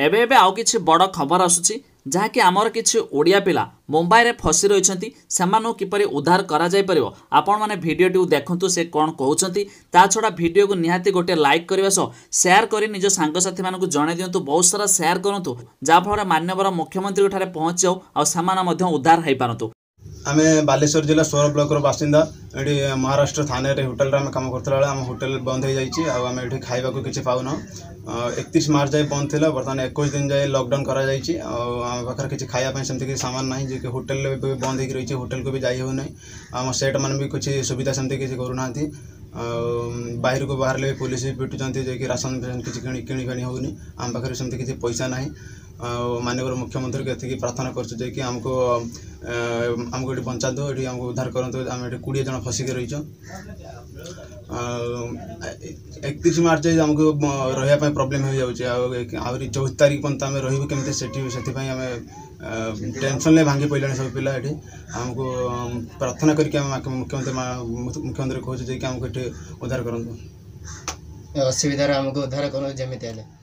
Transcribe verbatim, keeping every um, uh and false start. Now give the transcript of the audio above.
एबे एबे आउ किछि बड़ खबर आसुछि जाके आमर किछि ओडिया पिला मुंबई रे फसी रहिसंती समानो किपरि उद्धार करा जाय परियो आपण माने भिडियोटि देखंतु से कोन कहउचंती ता छडा भिडियो को निहाती गोटे लाइक करिवा सो शेयर करि निज संग साथी मानकु जणे दियंतु बहुत सारा शेयर करंतु जा फळ मान्यवर मुख्यमंत्री उठारे पहुँचौ आ समाना मध्य उद्धार हाई पारंतु। आमे बालेश्वर जिला सोर ब्लॉक रो बासिंदा एडी महाराष्ट्र थाने रे होटल रे आमे काम करतला आम होटल बंद हो जाइछि आ आमे एठी खाइबा को किछि पाउनो इकतीस मार्च जाय बंद थिला बर्तमान इक्कीस दिन जाय लॉकडाउन करा जाइछि आ आमे पाखर किछि खाइया पय समति कि सामान नाही जे कि होटल रे बंद हेकि रहिछि होटल को भी जाय हो नाही आम सेट मान भी किछि सुविधा समति किछि करूनांती आ बाहर को बाहर ले पुलिस भी पिटुचंती जे कि राशन किछि किणी किणी होउनी आम पाखर समति किछि पैसा नाही माननीय मुख्यमंत्री के एति प्रार्थना करछु जे कि हमको हमको एटी पंचायत दो एटी हमको उद्धार करंतु हम एटी बीस जन फसी के रहिचो इकतीस मार्च हमको रहया पय प्रॉब्लम हो जाउछ आ चौबीस तारिख पंत हम रहिबो केमते सेठी सेठी पय हम टेंशन ले भांगी पइला सब पिला एटी हमको प्रार्थना करके हम मुख्यमंत्री मुख्यमंत्री कहछु जे कि हमको एटी उद्धार करंतु असुविधा हमको उद्धार करन जेमिति आले।